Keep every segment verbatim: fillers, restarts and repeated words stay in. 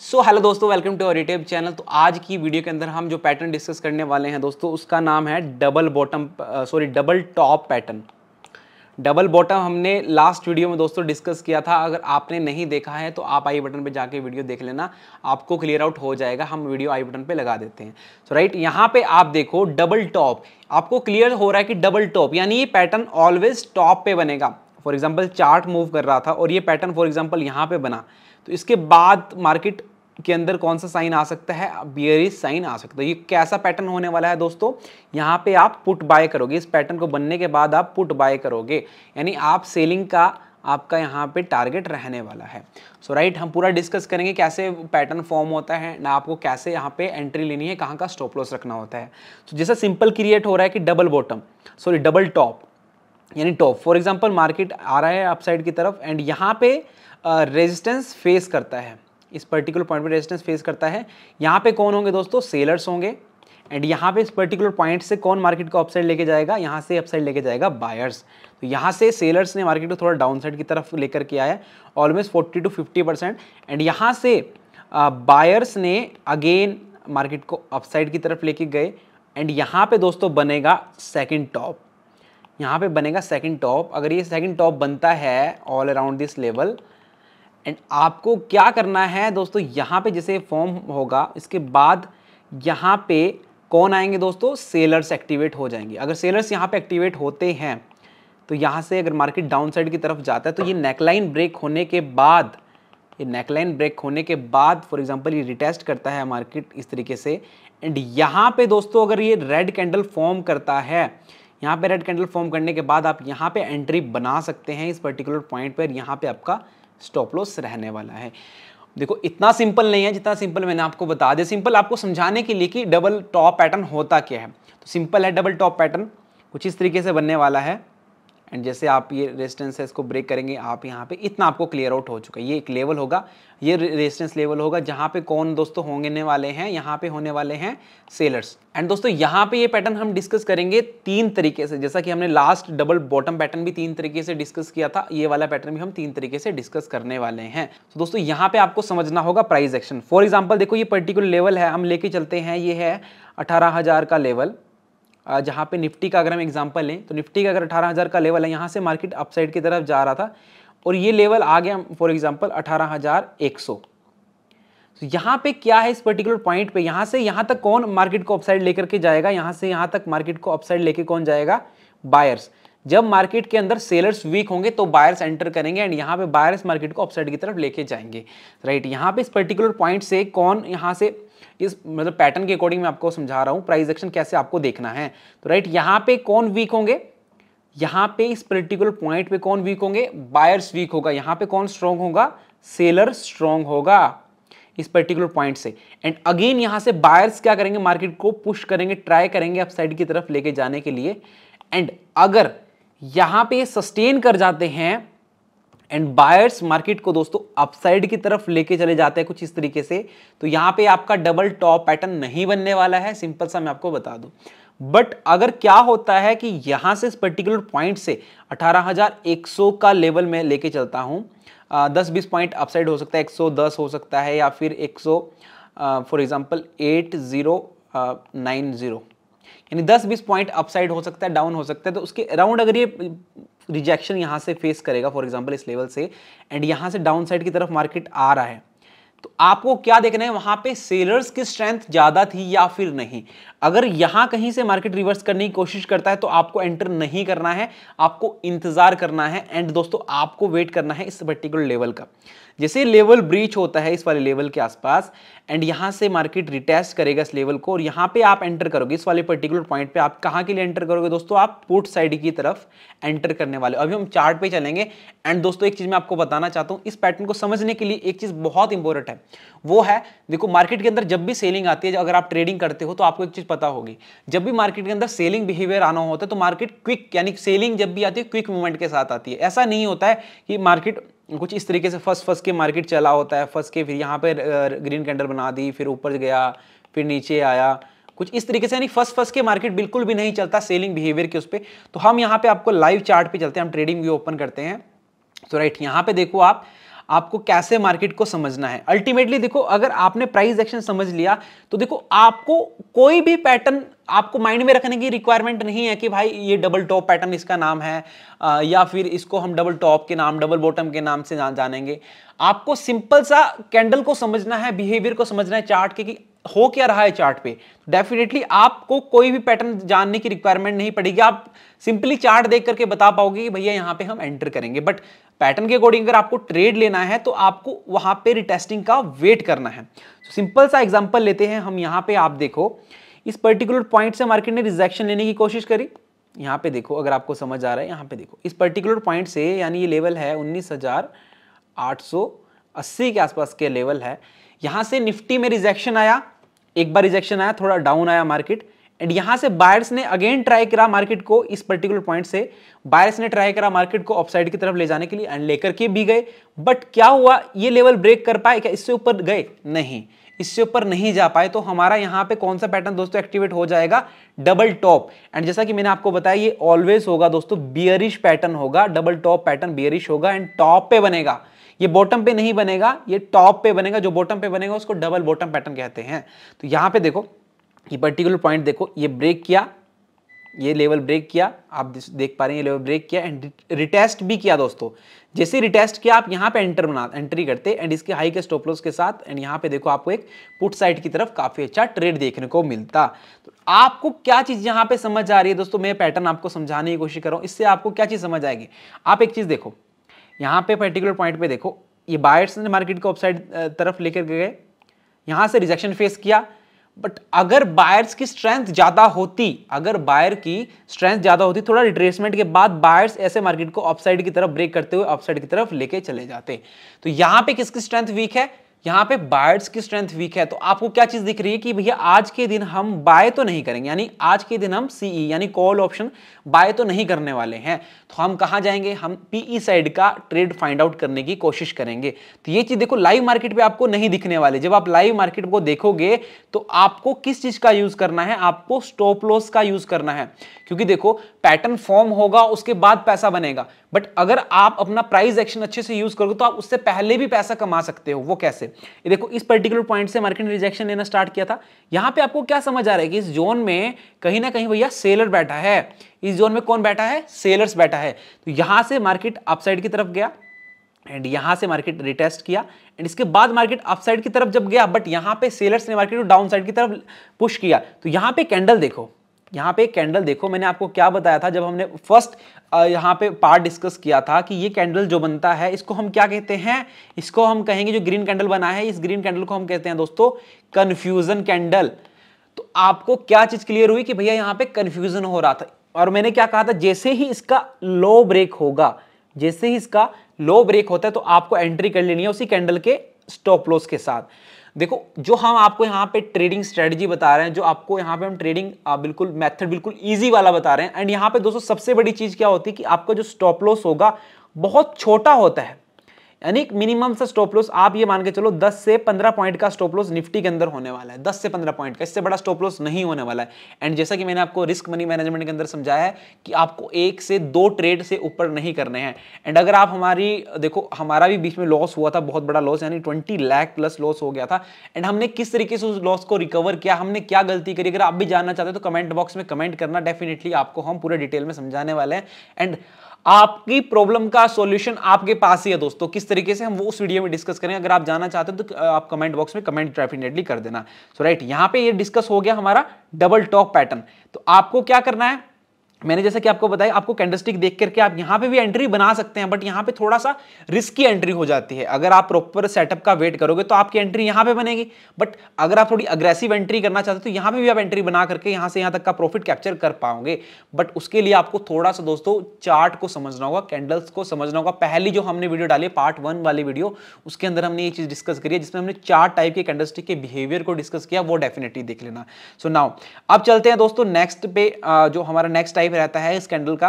सो hello दोस्तों, welcome to our YouTube channel. तो आज की वीडियो के अंदर हम जो पैटर्न डिस्कस करने वाले हैं दोस्तों, उसका नाम है double bottom sorry double top pattern. Double bottom हमने लास्ट वीडियो में दोस्तों डिस्कस किया था। अगर आपने नहीं देखा है तो आप आई बटन पे जाके वीडियो देख लेना, आपको क्लियर आउट हो जाएगा। हम वीडियो आई बटन पे लगा देते हैं। सो राइट, यहाँ पे आप देखो डबल टॉप, आपको क्लियर हो रहा है कि डबल टॉप यानी ये पैटर्न ऑलवेज टॉप पे बनेगा। फॉर एग्जाम्पल चार्ट मूव कर रहा था और ये पैटर्न फॉर एग्जाम्पल यहाँ पे बना, तो इसके बाद मार्केट के अंदर कौन सा साइन आ सकता है? बियरिश साइन आ सकता है। ये कैसा पैटर्न होने वाला है दोस्तों? यहाँ पे आप पुट बाय करोगे, इस पैटर्न को बनने के बाद आप पुट बाय करोगे, यानी आप सेलिंग का आपका यहाँ पे टारगेट रहने वाला है। सो राइट, हम पूरा डिस्कस करेंगे कैसे पैटर्न फॉर्म होता है ना, आपको कैसे यहाँ पे एंट्री लेनी है, कहाँ का स्टॉप लॉस रखना होता है। तो जैसा सिंपल क्रिएट हो रहा है कि double bottom sorry double top यानी टॉप, फॉर एग्जाम्पल मार्केट आ रहा है अपसाइड की तरफ एंड यहाँ पे रेजिस्टेंस फेस करता है, इस पर्टिकुलर पॉइंट पे रेजिस्टेंस फेस करता है। यहाँ पे कौन होंगे दोस्तों? सेलर्स होंगे। एंड यहाँ पे इस पर्टिकुलर पॉइंट से कौन मार्केट को अपसाइड लेके जाएगा? यहाँ से अपसाइड लेके जाएगा बायर्स। तो यहाँ से सेलर्स ने मार्केट को थोड़ा डाउनसाइड की तरफ लेकर के आया, almost forty two fifty percent. And यहाँ से बायर्स ने अगेन मार्केट को अपसाइड की तरफ लेके गए। एंड यहाँ पे दोस्तों बनेगा सेकेंड टॉप, यहाँ पे बनेगा सेकेंड टॉप। अगर ये सेकेंड टॉप बनता है all around this level, and आपको क्या करना है दोस्तों? यहाँ पे जैसे फॉर्म होगा, इसके बाद यहाँ पे कौन आएंगे दोस्तों? सेलर्स एक्टिवेट हो जाएंगे। अगर सेलर्स यहाँ पे एक्टिवेट होते हैं तो यहाँ से अगर मार्केट डाउनसाइड की तरफ जाता है तो ये नेकलाइन ब्रेक होने के बाद ये नेकलाइन ब्रेक होने के बाद फॉर एग्जांपल ये रिटेस्ट करता है मार्केट इस तरीके से। एंड यहाँ पे दोस्तों अगर ये रेड कैंडल फॉर्म करता है, यहाँ पे रेड कैंडल फॉर्म करने के बाद आप यहाँ पे एंट्री बना सकते हैं इस पर्टिकुलर पॉइंट पर। यहाँ पे आपका स्टॉप लॉस रहने वाला है। देखो इतना सिंपल नहीं है जितना सिंपल मैंने आपको बता दिया। सिंपल आपको समझाने के लिए कि डबल टॉप पैटर्न होता क्या है, तो सिंपल है। डबल टॉप पैटर्न कुछ इस तरीके से बनने वाला है। एंड जैसे आप ये रेजिस्टेंस है इसको ब्रेक करेंगे आप यहाँ पे, इतना आपको क्लियर आउट हो चुका है। ये एक लेवल होगा, ये रेजिस्टेंस लेवल होगा, जहाँ पे कौन दोस्तों होने वाले हैं? यहाँ पे होने वाले हैं सेलर्स। एंड दोस्तों यहाँ पे ये पैटर्न हम डिस्कस करेंगे तीन तरीके से, जैसा कि हमने लास्ट डबल बॉटम पैटर्न भी तीन तरीके से डिस्कस किया था, ये वाला पैटर्न भी हम तीन तरीके से डिस्कस करने वाले हैं। तो दोस्तों यहाँ पे आपको समझना होगा प्राइस एक्शन। फॉर एग्जाम्पल देखो ये पर्टिकुलर लेवल है, हम लेके चलते हैं, ये है अठारह हजार का लेवल। जहाँ पे निफ्टी का अगर हम एग्जांपल लें तो निफ्टी का अगर अठारह हज़ार का लेवल है, यहाँ से मार्केट अपसाइड की तरफ जा रहा था और ये लेवल आ गया फॉर एग्जांपल अठारह हज़ार एक सौ। तो यहाँ पे क्या है इस पर्टिकुलर पॉइंट पे? यहाँ से यहाँ तक कौन मार्केट को अपसाइड लेकर के जाएगा? यहाँ से यहाँ तक मार्केट को अपसाइड लेके कौन जाएगा? बायर्स। जब मार्केट के अंदर सेलर्स वीक होंगे तो बायर्स एंटर करेंगे एंड यहाँ पे बायर्स मार्केट को अपसाइड की तरफ लेके जाएंगे। राइट, यहाँ पे इस पर्टिकुलर पॉइंट से कौन यहाँ से इस मतलब पैटर्न के अकॉर्डिंग मैं आपको समझा रहा हूँ प्राइस एक्शन कैसे आपको देखना है। तो राइट, यहाँ पे कौन वीक होंगे? यहाँ पे इस पर्टिकुलर पॉइंट पे कौन वीक होंगे? बायर्स वीक होगा। यहाँ पे कौन स्ट्रॉन्ग होगा? सेलर स्ट्रॉन्ग होगा इस पर्टिकुलर पॉइंट से। एंड अगेन यहाँ से बायर्स क्या करेंगे? मार्केट को पुश करेंगे, ट्राई करेंगे अपसाइड की तरफ लेके जाने के लिए। एंड अगर यहाँ पे सस्टेन कर जाते हैं एंड बायर्स मार्केट को दोस्तों अपसाइड की तरफ लेके चले जाते हैं कुछ इस तरीके से, तो यहाँ पे आपका डबल टॉप पैटर्न नहीं बनने वाला है, सिंपल सा मैं आपको बता दूं। बट अगर क्या होता है कि यहाँ से इस पर्टिकुलर पॉइंट से अठारह हज़ार एक सौ का लेवल में लेके चलता हूँ, दस बीस पॉइंट अपसाइड हो सकता है, एक सौ दस हो सकता है या फिर एक सौ for example eight zero nine zero, यानी दस बीस पॉइंट अपसाइड हो सकता है, डाउन हो सकता है। तो उसके अराउंड अगर ये रिजेक्शन यहाँ से फेस करेगा फॉर एग्जांपल इस लेवल से एंड यहाँ से डाउन साइड की तरफ मार्केट आ रहा है, तो आपको क्या देखना है? वहाँ पे सेलर्स की स्ट्रेंथ ज़्यादा थी या फिर नहीं। अगर यहाँ कहीं से मार्केट रिवर्स करने की कोशिश करता है तो आपको एंटर नहीं करना है, आपको इंतज़ार करना है। एंड दोस्तों आपको वेट करना है इस पर्टिकुलर लेवल का। जैसे लेवल ब्रीच होता है इस वाले लेवल के आसपास एंड यहाँ से मार्केट रिटेस्ट करेगा इस लेवल को और यहाँ पे आप एंटर करोगे इस वाले पर्टिकुलर पॉइंट पे। आप कहाँ के लिए एंटर करोगे दोस्तों? आप पुट साइड की तरफ एंटर करने वाले। अभी हम चार्ट पे चलेंगे। एंड दोस्तों एक चीज़ मैं आपको बताना चाहता हूँ, इस पैटर्न को समझने के लिए एक चीज़ बहुत इंपॉर्टेंट है, वो है देखो मार्केट के अंदर जब भी सेलिंग आती है, अगर आप ट्रेडिंग करते हो तो आपको एक चीज़ पता होगी, जब भी मार्केट के अंदर सेलिंग बिहेवियर आना होता है तो मार्केट क्विक यानी सेलिंग जब भी आती है क्विक मूवमेंट के साथ आती है। ऐसा नहीं होता है कि मार्केट कुछ इस तरीके से फंस फंस के मार्केट चला होता है, फंस के फिर यहाँ पे ग्रीन कैंडल बना दी, फिर ऊपर गया, फिर नीचे आया, कुछ इस तरीके से, यानी फंस फंस के मार्केट बिल्कुल भी नहीं चलता सेलिंग बिहेवियर के उस पर। तो हम यहाँ पे आपको लाइव चार्ट पे चलते हैं, हम ट्रेडिंग व्यू ओपन करते हैं। तो राइट, यहाँ पे देखो आप आपको कैसे मार्केट को समझना है। अल्टीमेटली देखो, अगर आपने प्राइस एक्शन समझ लिया तो देखो आपको कोई भी पैटर्न आपको माइंड में रखने की रिक्वायरमेंट नहीं है कि भाई ये डबल टॉप पैटर्न इसका नाम है आ, या फिर इसको हम डबल टॉप के नाम डबल बॉटम के नाम से जानेंगे। आपको सिंपल सा कैंडल को समझना है, बिहेवियर को समझना है चार्ट के कि हो क्या रहा है चार्ट पे। डेफिनेटली आपको कोई भी पैटर्न जानने की रिक्वायरमेंट नहीं पड़ेगी, आप सिंपली चार्ट देख करके बता पाओगे कि भैया यहाँ पे हम एंटर करेंगे। बट पैटर्न के अकॉर्डिंग अगर आपको ट्रेड लेना है तो आपको वहां पे रिटेस्टिंग का वेट करना है। सिंपल सा एग्जाम्पल लेते हैं हम। यहाँ पे आप देखो इस पर्टिकुलर पॉइंट से मार्केट ने रिजेक्शन लेने की कोशिश करी। यहाँ पे देखो, अगर आपको समझ आ रहा है, यहाँ पे देखो इस पर्टिकुलर पॉइंट से, यानी ये लेवल है उन्नीस हजार आठ सौ अस्सी के आसपास के लेवल है। यहाँ से निफ्टी में रिजेक्शन आया, एक बार रिजेक्शन आया, थोड़ा डाउन आया मार्केट, एंड यहाँ से बायर्स ने अगेन ट्राई करा मार्केट को। इस पर्टिकुलर पॉइंट से बायर्स ने ट्राई करा मार्केट को अपसाइड की तरफ ले जाने के लिए, एंड लेकर के भी गए। बट क्या हुआ, ये लेवल ब्रेक कर पाए क्या, इससे ऊपर गए नहीं, इससे ऊपर नहीं जा पाए। तो हमारा यहाँ पे कौन सा पैटर्न दोस्तों एक्टिवेट हो जाएगा, डबल टॉप। एंड जैसा कि मैंने आपको बताया ये ऑलवेज होगा दोस्तों, बियरिश पैटर्न होगा, डबल टॉप पैटर्न बियरिश होगा एंड टॉप पे बनेगा, ये बॉटम पे नहीं बनेगा, ये टॉप पे बनेगा। जो बॉटम पे बनेगा उसको डबल बॉटम पैटर्न कहते हैं। तो यहाँ पे देखो ये पर्टिकुलर पॉइंट देखो, ये ब्रेक किया, ये लेवल ब्रेक किया, आप देख पा रहे हैं ये लेवल ब्रेक किया एंड रिटेस्ट भी किया दोस्तों। जैसे रिटेस्ट किया आप यहाँ पे एंटर बना एंट्री करते एंड इसके हाई के स्टॉप लॉस के साथ, एंड यहाँ पे देखो आपको एक पुट साइड की तरफ काफी अच्छा ट्रेड देखने को मिलता। तो आपको क्या चीज यहाँ पे समझ आ रही है दोस्तों, मैं पैटर्न आपको समझाने की कोशिश कर रहा हूँ, इससे आपको क्या चीज समझ आएगी। आप एक चीज देखो, यहाँ पे पर्टिकुलर पॉइंट पे देखो ये बायर्स ने मार्केट को अपसाइड तरफ लेकर गए, यहाँ से रिजेक्शन फेस किया। बट अगर बायर्स की स्ट्रेंथ ज़्यादा होती, अगर बायर की स्ट्रेंथ ज़्यादा होती, थोड़ा रिट्रेसमेंट के बाद बायर्स ऐसे मार्केट को अपसाइड की तरफ ब्रेक करते हुए अपसाइड की तरफ लेके चले जाते। तो यहाँ पे किसकी स्ट्रेंथ वीक है, यहाँ पे बायर्स की स्ट्रेंथ वीक है। तो आपको क्या चीज़ दिख रही है कि भैया आज के दिन हम बाय तो नहीं करेंगे, यानी आज के दिन हम सीई यानी कॉल ऑप्शन बाय तो नहीं करने वाले हैं। तो हम कहाँ जाएंगे, हम पीई साइड का ट्रेड फाइंड आउट करने की कोशिश करेंगे। तो ये चीज़ देखो लाइव मार्केट पे आपको नहीं दिखने वाली। जब आप लाइव मार्केट को देखोगे तो आपको किस चीज़ का यूज़ करना है, आपको स्टॉप लॉस का यूज़ करना है, क्योंकि देखो पैटर्न फॉर्म होगा उसके बाद पैसा बनेगा। बट अगर आप अपना प्राइस एक्शन अच्छे से यूज़ करोगे तो आप उससे पहले भी पैसा कमा सकते हो। वो कैसे, ये देखो इस पर्टिकुलर पॉइंट से मार्केट ने रिजेक्शन लेना स्टार्ट किया था। यहां पे आपको क्या समझ आ रहा है कि इस जोन में कहीं ना कहीं भैया सेलर बैठा है। इस जोन में कौन बैठा है, सेलर्स बैठा है। तो यहां से मार्केट अपसाइड की तरफ गया एंड यहां से मार्केट रिटेस्ट किया एंड इसके बाद मार्केट अपसाइड की तरफ जब गया बट यहां पे सेलर्स ने मार्केट को डाउन साइड की तरफ पुश किया। तो यहां पे कैंडल देखो, यहाँ पे कैंडल देखो, मैंने आपको क्या बताया था जब हमने फर्स्ट यहाँ पे पार्ट डिस्कस किया था कि ये कैंडल जो बनता है इसको हम क्या कहते हैं, इसको हम कहेंगे जो ग्रीन कैंडल बना है, इस ग्रीन कैंडल को हम कहते हैं दोस्तों कन्फ्यूजन कैंडल। तो आपको क्या चीज़ क्लियर हुई कि भैया यहाँ पे कन्फ्यूजन हो रहा था। और मैंने क्या कहा था, जैसे ही इसका लो ब्रेक होगा, जैसे ही इसका लो ब्रेक होता है तो आपको एंट्री कर लेनी है उसी कैंडल के स्टॉप लॉस के साथ। देखो जो हम आपको यहाँ पे ट्रेडिंग स्ट्रेटजी बता रहे हैं, जो आपको यहाँ पे हम ट्रेडिंग बिल्कुल मेथड बिल्कुल इजी वाला बता रहे हैं। एंड यहाँ पे दोस्तों सबसे बड़ी चीज़ क्या होती है कि आपका जो स्टॉप लॉस होगा बहुत छोटा होता है, यानी एक मिनिमम सा स्टॉप लॉस आप ये मान के चलो दस से पंद्रह पॉइंट का स्टॉप लॉस निफ्टी के अंदर होने वाला है, दस से पंद्रह पॉइंट का, इससे बड़ा स्टॉप लॉस नहीं होने वाला है। एंड जैसा कि मैंने आपको रिस्क मनी मैनेजमेंट के अंदर समझाया है कि आपको एक से दो ट्रेड से ऊपर नहीं करने हैं। एंड अगर आप हमारी देखो, हमारा भी बीच में लॉस हुआ था, बहुत बड़ा लॉस, यानी ट्वेंटी लाख प्लस लॉस हो गया था। एंड हमने किस तरीके से उस लॉस को रिकवर किया, हमने क्या गलती करी, अगर आप भी जानना चाहते हो तो कमेंट बॉक्स में कमेंट करना, डेफिनेटली आपको हम पूरे डिटेल में समझाने वाले हैं। एंड आपकी प्रॉब्लम का सॉल्यूशन आपके पास ही है दोस्तों, किस तरीके से हम वो उस वीडियो में डिस्कस करेंगे। अगर आप जानना चाहते हो तो आप कमेंट बॉक्स में कमेंट डेफिनेटली कर देना। सो राइट, यहाँ पे ये डिस्कस हो गया हमारा डबल टॉप पैटर्न। तो आपको क्या करना है, मैंने जैसा कि आपको बताया, आपको कैंडलस्टिक देख करके आप यहाँ पे भी एंट्री बना सकते हैं, बट यहाँ पे थोड़ा सा रिस्की एंट्री हो जाती है। अगर आप प्रॉपर सेटअप का वेट करोगे तो आपकी एंट्री यहाँ पे बनेगी, बट अगर आप थोड़ी अग्रेसिव एंट्री करना चाहते हो तो यहाँ पे भी आप एंट्री बना करके यहाँ से यहाँ तक का प्रॉफिट कैप्चर कर पाओगे। बट उसके लिए आपको थोड़ा सा दोस्तों चार्ट को समझना होगा, कैंडल्स को समझना होगा। पहली जो हमने वीडियो डाली पार्ट वन वाली वीडियो, उसके अंदर हमने ये चीज़ डिस्कस करी है, जिसमें हमने चार टाइप के कैंडलस्टिक के बिहेवियर को डिस्कस किया, वो डेफिनेटली देख लेना। सो नाउ अब चलते हैं दोस्तों नेक्स्ट पे, जो हमारा नेक्स्ट टाइप रहता है इस कैंडल का।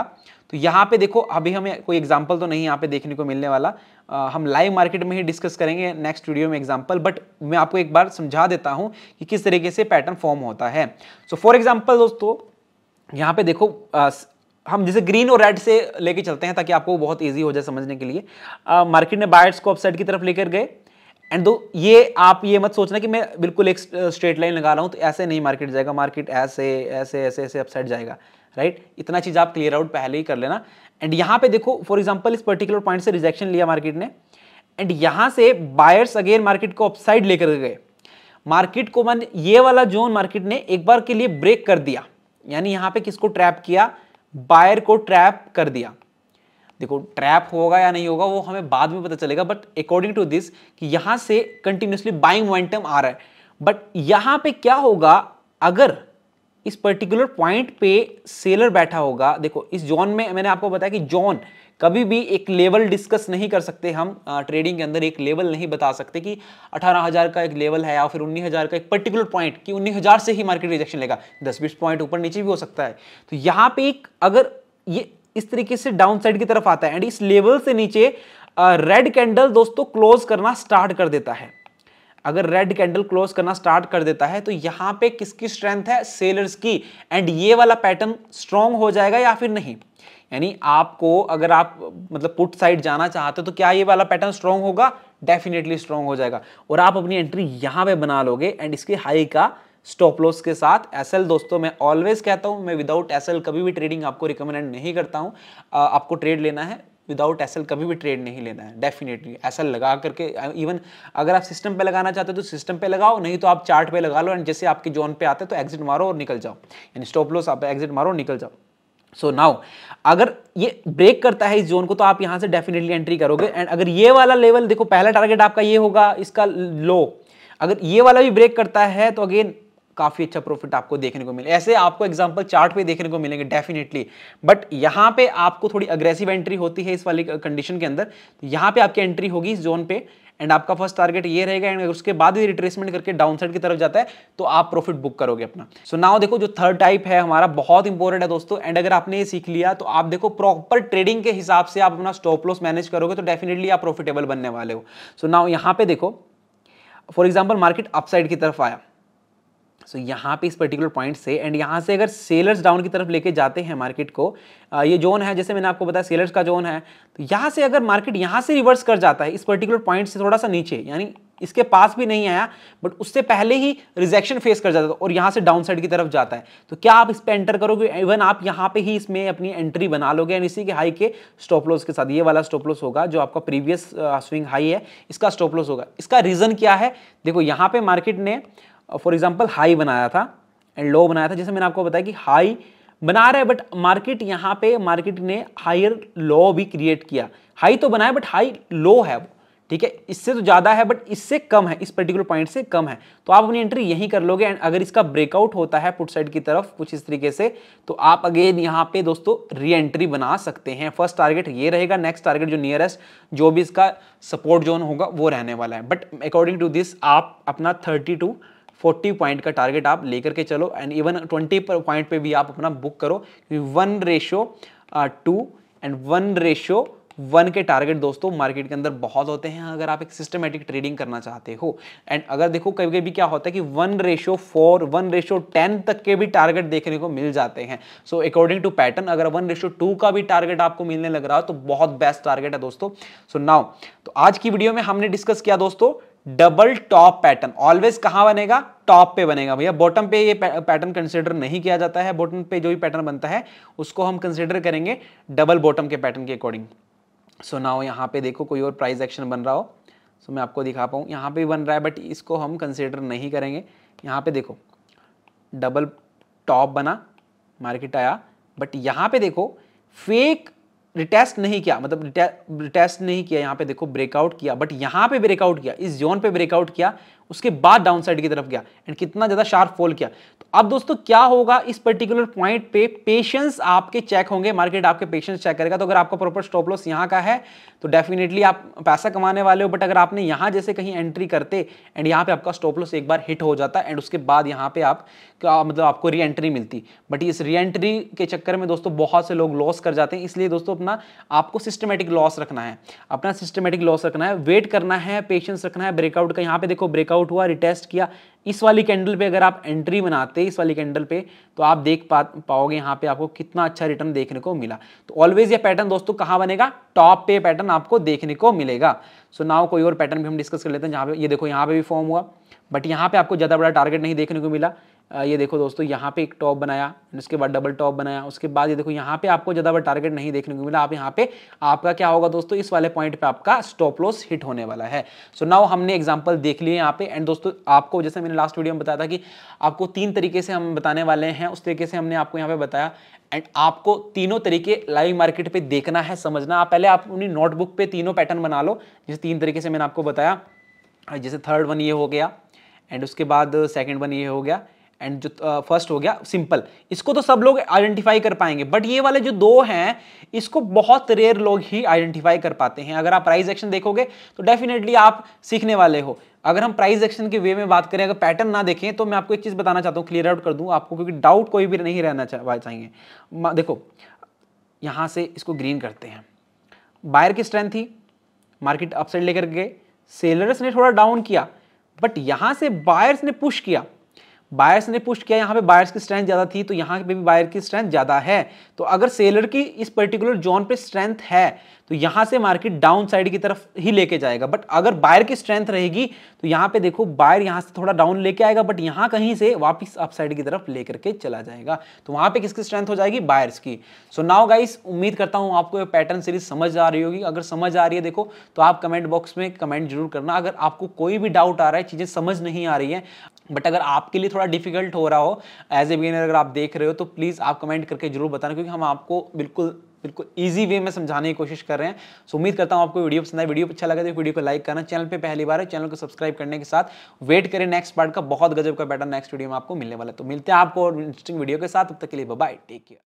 तो यहाँ पे देखो अभी हमें कोई एग्जांपल तो नहीं यहाँ पे देखने को मिलने वाला, आ, हम लाइव मार्केट में ही डिस्कस करेंगे नेक्स्ट वीडियो में एग्जांपल। बट मैं आपको एक बार समझा देता हूँ कि किस तरीके से पैटर्न फॉर्म होता है। सो फॉर एग्जांपल दोस्तों यहाँ पे देखो आ, हम जैसे ग्रीन और रेड से लेके चलते हैं ताकि आपको बहुत इजी हो जाए समझने के लिए। मार्केट में बायर्स को अपसाइड की तरफ लेकर गए, एंड दो ये आप ये मत सोचना कि मैं बिल्कुल एक स्ट्रेट लाइन लगा रहा हूँ तो ऐसे नहीं मार्केट जाएगा, मार्केट ऐसे ऐसे ऐसे ऐसे अपसाइड जाएगा, राइट। इतना चीज़ आप क्लियर आउट पहले ही कर लेना। एंड यहाँ पे देखो फॉर एग्जाम्पल इस पर्टिकुलर पॉइंट से रिजेक्शन लिया मार्केट ने, एंड यहाँ से बायर्स अगेन मार्केट को अपसाइड लेकर गए। मार्केट को मन ये वाला जोन मार्केट ने एक बार के लिए ब्रेक कर दिया, यानी यहाँ पे किसको ट्रैप किया, बायर को ट्रैप कर दिया। देखो ट्रैप होगा या नहीं होगा वो हमें बाद में पता चलेगा, बट अकॉर्डिंग टू दिस कि यहाँ से कंटिन्यूसली बाइंग मोमेंटम आ रहा है। बट यहाँ पे क्या होगा, अगर इस पर्टिकुलर पॉइंट पे सेलर बैठा होगा, देखो इस जोन में मैंने आपको बताया कि जोन कभी भी एक लेवल डिस्कस नहीं कर सकते हम ट्रेडिंग के अंदर, एक लेवल नहीं बता सकते कि अठारह हज़ार का एक लेवल है या फिर उन्नीस हज़ार का एक पर्टिकुलर पॉइंट कि उन्नीस हज़ार से ही मार्केट रिजेक्शन लेगा, दस बीस पॉइंट ऊपर नीचे भी हो सकता है। तो यहाँ पे एक अगर ये इस तरीके से डाउन साइड की तरफ आता है एंड इस लेवल से नीचे रेड कैंडल दोस्तों क्लोज करना स्टार्ट कर देता है, अगर रेड कैंडल क्लोज करना स्टार्ट कर देता है तो यहाँ पे किसकी स्ट्रेंथ है, सेलर्स की। एंड ये वाला पैटर्न स्ट्रॉन्ग हो जाएगा या फिर नहीं, यानी आपको अगर आप मतलब पुट साइड जाना चाहते हो तो क्या ये वाला पैटर्न स्ट्रॉन्ग होगा, डेफिनेटली स्ट्रॉन्ग हो जाएगा और आप अपनी एंट्री यहाँ पे बना लोगे एंड इसके हाई का स्टॉप लॉस के साथ। एसएल दोस्तों मैं ऑलवेज कहता हूँ, मैं विदाउट एसएल कभी भी ट्रेडिंग आपको रिकमेंड नहीं करता हूँ। आपको ट्रेड लेना है विदाउट एसएल कभी भी ट्रेड नहीं लेना है, डेफिनेटली एसएल लगा करके, इवन अगर आप सिस्टम पे लगाना चाहते हो तो सिस्टम पे लगाओ, नहीं तो आप चार्ट पे लगा लो एंड जैसे आपके जोन पे आते हैं तो एग्जिट मारो और निकल जाओ, यानी स्टॉप लॉस आप एग्जिट मारो और निकल जाओ। सो नाउ अगर ये ब्रेक करता है इस जोन को तो आप यहाँ से डेफिनेटली एंट्री करोगे। एंड अगर ये वाला लेवल देखो पहला टारगेट आपका ये होगा, इसका लो अगर ये वाला भी ब्रेक करता है तो अगेन काफी अच्छा प्रॉफिट आपको देखने को मिले, ऐसे आपको एग्जांपल चार्ट पे देखने को मिलेंगे डेफिनेटली। बट यहाँ पे आपको थोड़ी अग्रेसिव एंट्री होती है इस वाली कंडीशन के अंदर, तो यहाँ पे आपकी एंट्री होगी इस जोन पे एंड आपका फर्स्ट टारगेट ये रहेगा। एंड उसके बाद भी रिट्रेसमेंट करके डाउन साइड की तरफ जाता है तो आप प्रॉफिट बुक करोगे अपना। सो नाउ देखो जो थर्ड टाइप है हमारा बहुत इंपॉर्टेंट है दोस्तों, एंड अगर आपने ये सीख लिया तो आप देखो प्रॉपर ट्रेडिंग के हिसाब से आप अपना स्टॉप लॉस मैनेज करोगे तो डेफिनेटली आप प्रॉफिटेबल बनने वाले हो। सो नाउ यहाँ पे देखो फॉर एग्जाम्पल मार्केट अपसाइड की तरफ आया, सो so, यहाँ पे इस पर्टिकुलर पॉइंट से एंड यहाँ से अगर सेलर्स डाउन की तरफ लेके जाते हैं मार्केट को, ये जोन है जैसे मैंने आपको बताया सेलर्स का जोन है, तो यहाँ से अगर मार्केट यहाँ से रिवर्स कर जाता है इस पर्टिकुलर पॉइंट से थोड़ा सा नीचे, यानी इसके पास भी नहीं आया बट उससे पहले ही रिजेक्शन फेस कर जाता है और यहाँ से डाउन साइड की तरफ जाता है, तो क्या आप इस पर एंटर करोगे, इवन आप यहाँ पे ही इसमें अपनी एंट्री बना लोगे एंड इसी के हाई के स्टॉप लॉस के साथ। ये वाला स्टॉप लॉस होगा जो आपका प्रीवियस स्विंग हाई है, इसका स्टॉप लॉस होगा। इसका रीज़न क्या है, देखो यहाँ पे मार्केट ने फॉर एग्जाम्पल हाई बनाया था एंड लो बनाया था, जैसे मैंने आपको बताया कि हाई बना रहा है बट मार्केट यहाँ पे मार्केट ने हायर लो भी क्रिएट किया, हाई तो बनाया बट हाई लो है, ठीक है इससे तो ज़्यादा है बट इससे कम है, इस पर्टिकुलर पॉइंट से कम है, तो आप अपनी एंट्री यहीं कर लोगे। एंड अगर इसका ब्रेकआउट होता है पुट साइड की तरफ कुछ इस तरीके से तो आप अगेन यहाँ पे दोस्तों री एंट्री बना सकते हैं। फर्स्ट टारगेट ये रहेगा, नेक्स्ट टारगेट जो नियरेस्ट जो भी इसका सपोर्ट जोन होगा वो रहने वाला है। बट अकॉर्डिंग टू दिस आप अपना थर्टी टू फोर्टी पॉइंट का टारगेट आप लेकर के चलो एंड इवन ट्वेंटी पॉइंट पे भी आप अपना बुक करो, one ratio two and one ratio one के टारगेट दोस्तों मार्केट के अंदर बहुत होते हैं अगर आप एक सिस्टमेटिक ट्रेडिंग करना चाहते हो। एंड अगर देखो कभी कभी क्या होता है कि one ratio four one ratio ten तक के भी टारगेट देखने को मिल जाते हैं। सो अकॉर्डिंग टू पैटर्न अगर वन रेशो टू का भी टारगेट आपको मिलने लग रहा हो तो बहुत बेस्ट टारगेट है दोस्तों। सो नाउ तो आज की वीडियो में हमने डिस्कस किया दोस्तों डबल टॉप पैटर्न। ऑलवेज कहाँ बनेगा, टॉप पे बनेगा भैया, बॉटम पे ये पैटर्न कंसीडर नहीं किया जाता है। बॉटम पे जो भी पैटर्न बनता है उसको हम कंसीडर करेंगे डबल बॉटम के पैटर्न के अकॉर्डिंग। सो नाउ यहाँ पे देखो कोई और प्राइस एक्शन बन रहा हो, सो so, मैं आपको दिखा पाऊँ, यहाँ पे भी बन रहा है बट इसको हम कंसीडर नहीं करेंगे। यहाँ पे देखो डबल टॉप बना, मार्केट आया बट यहाँ पे देखो फेक रिटेस्ट नहीं किया, मतलब रिटेस्ट नहीं किया, यहाँ पे देखो ब्रेकआउट किया बट यहाँ पे ब्रेकआउट किया, इस जोन पे ब्रेकआउट किया, उसके बाद डाउन साइड की तरफ गया एंड कितना ज़्यादा शार्प फॉल किया। तो अब दोस्तों क्या होगा, इस पर्टिकुलर पॉइंट पे पेशेंस आपके चेक होंगे, मार्केट आपके पेशेंस चेक करेगा। तो अगर आपका प्रॉपर स्टॉप लॉस यहाँ का है तो डेफिनेटली आप पैसा कमाने वाले हो। बट अगर आपने यहाँ जैसे कहीं एंट्री करते एंड यहाँ पे आपका स्टॉप लॉस एक बार हिट हो जाता एंड उसके बाद यहाँ पे आप मतलब आपको री एंट्री मिलती, बट इस री एंट्री के चक्कर में दोस्तों बहुत से लोग लॉस कर जाते हैं। इसलिए दोस्तों अपना आपको सिस्टमेटिक लॉस रखना है, अपना सिस्टमेटिक लॉस रखना है, वेट करना है, पेशेंस रखना है ब्रेकआउट का। यहाँ पे देखो ब्रेकआउट आउट हुआ, रिटेस्ट किया। इस वाली कैंडल पे अगर आप एंट्री बनाते इस वाली कैंडल पे तो आप देख पा पाओगे यहाँ पे आपको कितना अच्छा रिटर्न देखने को मिला। तो ऑलवेज ये पैटर्न दोस्तों कहाँ बनेगा, टॉप पे पैटर्न आपको देखने को मिलेगा। सो नाउ कोई और पैटर्न भी हम डिस्कस कर लेते हैं। जहाँ पे ये देखो यहाँ पे भी फॉर्म हुआ, बट यहाँ पे आपको ज़्यादा बड़ा टारगेट नहीं देखने को मिला। ये देखो दोस्तों यहाँ पे एक टॉप बनाया, उसके बाद डबल टॉप बनाया, उसके बाद ये देखो यहाँ पे आपको ज़्यादा बड़ा टारगेट नहीं देखने को मिला। आप यहाँ पे आपका क्या होगा दोस्तों, इस वाले पॉइंट पे आपका स्टॉप लॉस हिट होने वाला है। सो नाउ हमने एग्जांपल देख लिए यहाँ पे। एंड दोस्तों आपको जैसे मैंने लास्ट वीडियो में बताया था कि आपको तीन तरीके से हम बताने वाले हैं, उस तरीके से हमने आपको यहाँ पे बताया। एंड आपको तीनों तरीके लाइव मार्केट पर देखना है, समझना। आप पहले आप अपनी नोटबुक पर तीनों पैटर्न बना लो, जैसे तीन तरीके से मैंने आपको बताया। जैसे थर्ड वन ये हो गया, एंड उसके बाद सेकेंड वन ये हो गया, एंड जो फर्स्ट हो गया सिंपल। इसको तो सब लोग आइडेंटिफाई कर पाएंगे, बट ये वाले जो दो हैं इसको बहुत रेयर लोग ही आइडेंटिफाई कर पाते हैं। अगर आप प्राइस एक्शन देखोगे तो डेफिनेटली आप सीखने वाले हो। अगर हम प्राइस एक्शन के वे में बात करें, अगर पैटर्न ना देखें, तो मैं आपको एक चीज़ बताना चाहता हूँ, क्लियर आउट कर दूँ आपको, क्योंकि डाउट कोई भी नहीं रहना चाहिए। देखो यहाँ से इसको ग्रीन करते हैं, बायर की स्ट्रेंथ थी, मार्केट अपसाइड लेकर गए, सेलर्स ने थोड़ा डाउन किया, बट यहाँ से बायर्स ने पुश किया, बायर्स ने पुश किया। यहाँ पे बायर्स की स्ट्रेंथ ज़्यादा थी, तो यहाँ पे भी बायर की स्ट्रेंथ ज़्यादा है। तो अगर सेलर की इस पर्टिकुलर जोन पे स्ट्रेंथ है तो यहाँ से मार्केट डाउन साइड की तरफ ही लेके जाएगा। बट अगर बायर की स्ट्रेंथ रहेगी तो यहाँ पे देखो बायर यहाँ से थोड़ा डाउन लेके आएगा, बट यहाँ कहीं से वापस अप साइड की तरफ लेकर के चला जाएगा। तो वहाँ पे किसकी स्ट्रेंथ हो जाएगी, बायर्स की। सो नाउ गाइस, उम्मीद करता हूँ आपको ये पैटर्न सीरीज समझ आ रही होगी। अगर समझ आ रही है देखो तो आप कमेंट बॉक्स में कमेंट जरूर करना। अगर आपको कोई भी डाउट आ रहा है, चीज़ें समझ नहीं आ रही है, बट अगर आपके लिए थोड़ा डिफिकल्ट हो रहा हो एज ए बिगिनर, अगर आप देख रहे हो तो प्लीज़ आप कमेंट करके जरूर बताना, क्योंकि हम आपको बिल्कुल बिल्कुल इजी वे में समझाने की कोशिश कर रहे हैं। सो उम्मीद करता हूं आपको वीडियो पसंद आए। वीडियो अच्छा लगा तो वीडियो को लाइक करना। चैनल पे पहली बार है, चैनल को सब्सक्राइब करने के साथ वेट करें नेक्स्ट पार्ट का। बहुत गजब का पैटर्न नेक्स्ट वीडियो में आपको मिलने वाला है। तो मिलते हैं आपको और इंटरेस्टिंग वीडियो के साथ, तब तक के लिए बाय बाय, टेक केयर।